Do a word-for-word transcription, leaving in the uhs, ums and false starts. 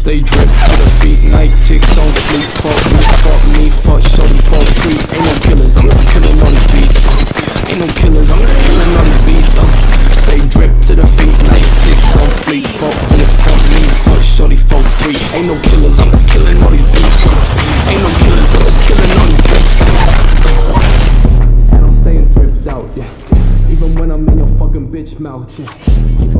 Stay drip to the beat, night ticks on fleek. Fuck me, fuck me, fuck shorty, fuck free. Ain't no killers, I'm just killing on these beats. Ain't no killers, I'm just killing on these beats. Stay drip to the beat, night ticks on fleek. Fuck me, fuck me, fuck shorty, fuck free. Ain't no killers, I'm just killing on these beats. Ain't no killers, I'm just killing on these beats. And I'm staying drips out, yeah. Even when I'm in your fucking bitch mouth, yeah.